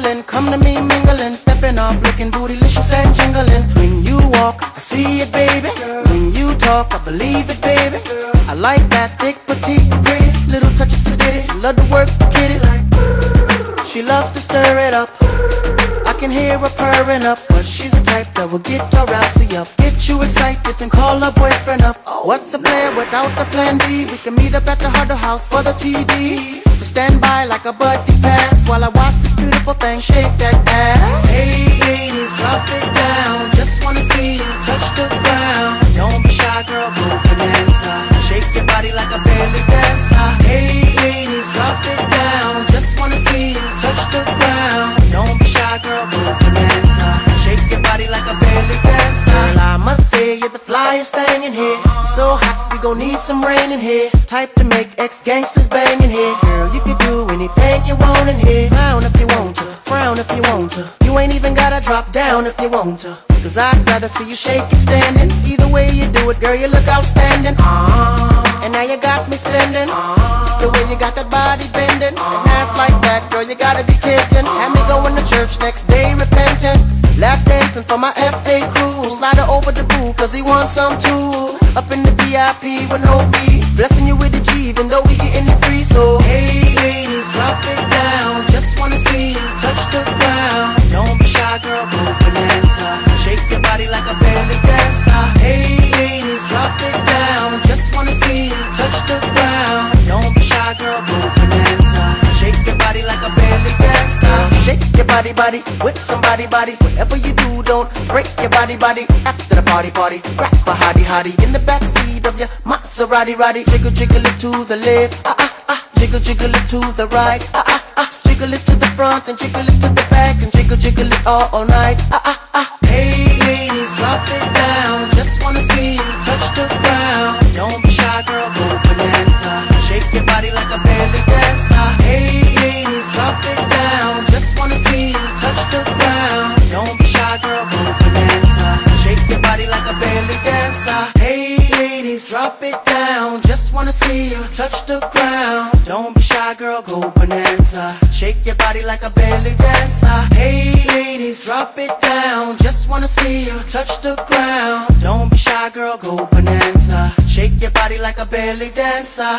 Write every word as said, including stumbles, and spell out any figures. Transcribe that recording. mingling, come to me mingling, stepping off, looking bootylicious and jingling. When you walk, I see it, baby. When you talk, I believe it, baby. I like that thick, petite, pretty, little touch of sedity. Love to work the kitty like. She loves to stir it up. I can hear her purring up, but she's the type that will get her rousey up, get you excited, then call her boyfriend up. What's the plan without the plan B? We can meet up at the Huddle House for the T D. So stand by like a buddy pass while I watch this beautiful thing shake that ass. Hey ladies, drop it down, just wanna see you touch the ground. Don't be shy, girl, go Bonanza, shake your body like a belly dancer. Hey ladies, drop it down, just wanna see you touch the ground. Don't be shy, girl, go Bonanza, shake your body like a belly dancer. Girl, I must say you're the flyest thing in here. So hot, we gon' need some rain in here. Type to make ex-gangsters bang in here. Girl, you can do anything you want in here. Frown if you want to, frown if you want to. You ain't even gotta drop down if you want to, cause I'd rather see you shake it standing. Either way you do it, girl, you look outstanding. uh, And now you got me standing. uh, The way you got that body bending, uh, ass like that, girl, you gotta be kidding. uh, Had me going to church next day repenting. Lap dancing for my F A crew. Slide her over the pool cause he wants some too. Up in the V I P with no fee, blessing you with a G even though we getting it free. So hey ladies, drop it down, just wanna see you touch the ground. Don't be shy, girl, go Bonanza, shake your body like a belly dancer. Hey ladies, drop it down, just wanna see you touch the ground. Don't be shy, girl, go Bonanza, shake your body like a belly dancer. Shake your body, body, with somebody, body. Whatever you do, don't break your body, body. After the party, party, grab a hottie, hottie in the backseat of your Maserati, roddy. Jiggle, jiggle it to the left, ah, ah, ah. Jiggle, jiggle it to the right, ah, ah, ah. Jiggle it to the front and jiggle it to the back and jiggle, jiggle it all, all night, ah, ah, ah. Hey ladies, drop it down, just wanna see you touch the ground. Don't be shy, girl, go Bonanza, shake your body like a belly dancer. Hey ladies, drop it down, just wanna see you touch the ground. Don't be shy, girl, go Bonanza, shake your body like a belly dancer. Hey ladies, drop it down, just wanna see you touch the ground. Don't be shy, girl, go Bonanza, shake your body like a belly dancer. Hey ladies, drop it down, just wanna see you touch the ground. Don't be shy, girl, go Bonanza, shake your body like a belly dancer.